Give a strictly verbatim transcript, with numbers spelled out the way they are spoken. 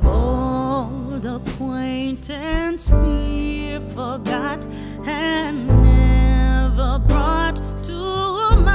Would old acquaintance be forgot and